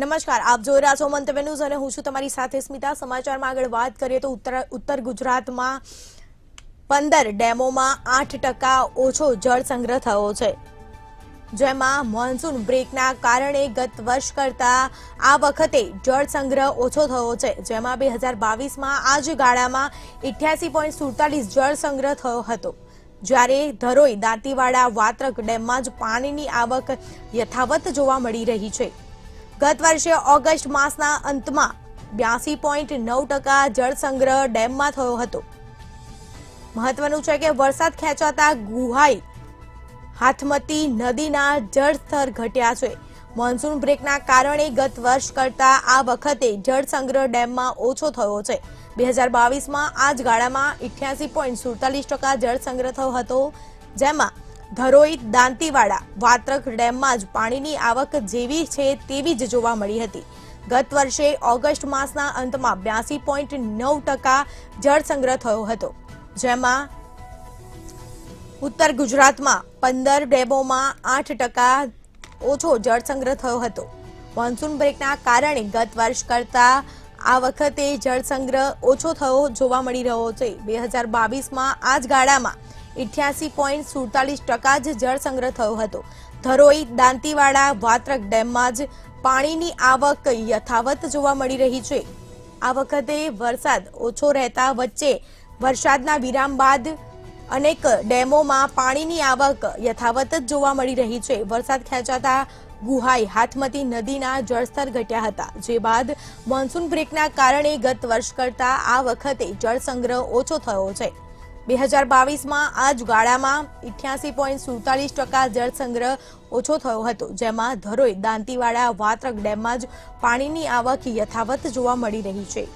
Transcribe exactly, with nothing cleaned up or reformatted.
नमस्कार, आप જોઈ રહ્યા છો મંતવ્ય ન્યૂઝ અને હું છું તમારી સાથે સ્મિતા। સમાચારમાં આગળ વાત કરીએ તો ઉત્તર ઉત્તર ગુજરાતમાં પંદર ડેમોમાં આઠ ટકા ઓછો જળ સંગ્રહ થયો છે, જેમાં મોન્સૂન બ્રેકના કારણે ગત વર્ષ કરતાં આ વખતે જળ સંગ્રહ ઓછો થયો છે, જેમાં બે હજાર બાવીસ માં આ જ ગાળામાં અઠ્યાસી પોઈન્ટ સત્તાવન જળ સંગ્રહ થયો હતો। જ્યારે ધરોઈ દાંતીવાડા વાત્રક ડેમમાં જ પાણીની આવક યથાવત જોવા મળી રહી છે। गत वर्षे ऑगस्ट मासना अंतमा ब्यासी पॉइंट नौ टका जल संग्रह डेम में थयो हतो। महत्वनुं छे के वरसाद खेंचाता गुहाई हाथमती नदीना जलस्तर घट्या छे। मोन्सून ब्रेकना कारणे गत वर्ष करता आ वखते जल संग्रह डेम में ओछो थयो छे। બે હજાર બાવીસ मां आ ज गाळामां अठ्यासी पॉइंट सैंतालीस टका जल संग्रह थयो हतो, जेमां धरोई दांतीवाड़ा वात्रक डेम में ज पाणीनी आवक जेवी छे तेवी ज जोवा मळी हती। गत वर्षे ऑगस्ट मासना अंतमां ब्यासी पॉइंट नौ टका जल संग्रह थयो हतो, जेमां उत्तर गुजरात में पंदर डेमों में आठ टका ओछो जल संग्रह थयो हतो। मोन्सून ब्रेकना कारणे गत वर्ष करता आ वखते जल संग्रह ओछो थयो जोवा मळी रह्यो छे। બે હજાર બાવીસ मां आ ज गाळामां अठ्यासी पॉइंट सैंतालीस टका जल संग्रह थयो हतो। धरोई दांतीवाड़ा वात्रक डेम में ज पाणीनी आवक यथावत जोवा मळी रही छे। आ वखते वरसाद ओछो रहता वच्चे वरसादना विराम बाद अनेक डेमों में पाणीनी आवक यथावत जोवा मळी रही छे। वरसाद खेंचाता गुहाई हाथमती नदीना जलस्तर घट्या हता, जे बाद मोन्सून ब्रेकना कारणे गत वर्ष करता आ वखते जल संग्रह ओछो थयो छे। બે હજાર બાવીસ માં આ જ ગાળામાં અઠ્યાસી પોઈન્ટ સત્તાવન ટકા જળ સંગ્રહ ઓછો થયો હતો, જેમાં ધરોઈ દાંતીવાડા વાત્રક ડેમમાં જ પાણીની આવક યથાવત જોવા મળી રહી છે।